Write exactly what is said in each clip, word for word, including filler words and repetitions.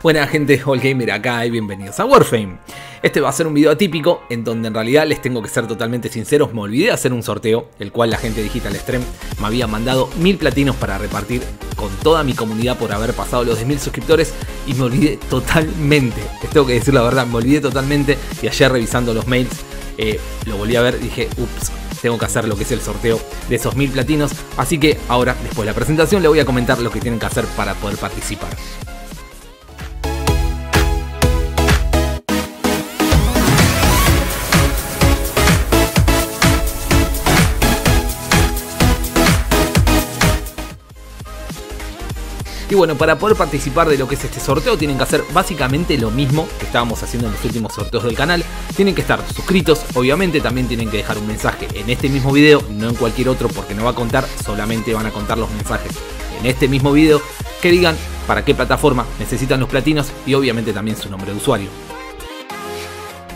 Buena gente, All Gamer acá y bienvenidos a Warframe. Este va a ser un video atípico en donde en realidad les tengo que ser totalmente sinceros, me olvidé de hacer un sorteo, el cual la gente de Digital Extremes me había mandado mil platinos para repartir con toda mi comunidad por haber pasado los diez mil suscriptores y me olvidé totalmente, les tengo que decir la verdad, me olvidé totalmente y ayer revisando los mails eh, lo volví a ver y dije, ups, tengo que hacer lo que es el sorteo de esos mil platinos, así que ahora después de la presentación les voy a comentar lo que tienen que hacer para poder participar. Y bueno, para poder participar de lo que es este sorteo tienen que hacer básicamente lo mismo que estábamos haciendo en los últimos sorteos del canal. Tienen que estar suscritos, obviamente también tienen que dejar un mensaje en este mismo video, no en cualquier otro porque no va a contar, solamente van a contar los mensajes en este mismo video que digan para qué plataforma necesitan los platinos y obviamente también su nombre de usuario.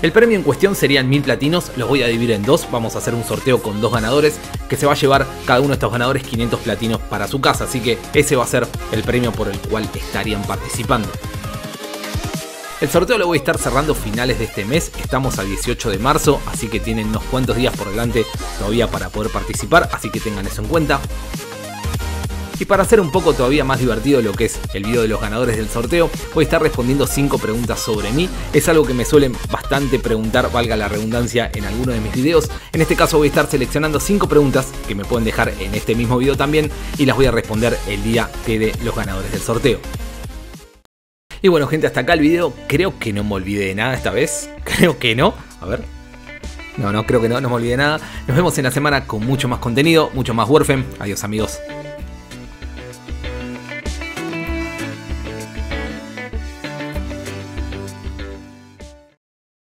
El premio en cuestión serían mil platinos, los voy a dividir en dos, vamos a hacer un sorteo con dos ganadores que se va a llevar cada uno de estos ganadores quinientos platinos para su casa, así que ese va a ser el premio por el cual estarían participando. El sorteo lo voy a estar cerrando finales de este mes, estamos a dieciocho de marzo, así que tienen unos cuantos días por delante todavía para poder participar, así que tengan eso en cuenta. Y para hacer un poco todavía más divertido lo que es el video de los ganadores del sorteo, voy a estar respondiendo cinco preguntas sobre mí. Es algo que me suelen bastante preguntar, valga la redundancia, en alguno de mis videos. En este caso voy a estar seleccionando cinco preguntas que me pueden dejar en este mismo video también y las voy a responder el día que dé los ganadores del sorteo. Y bueno gente, hasta acá el video. Creo que no me olvidé de nada esta vez. Creo que no. A ver... No, no, creo que no, no me olvidé de nada. Nos vemos en la semana con mucho más contenido, mucho más Warframe. Adiós amigos.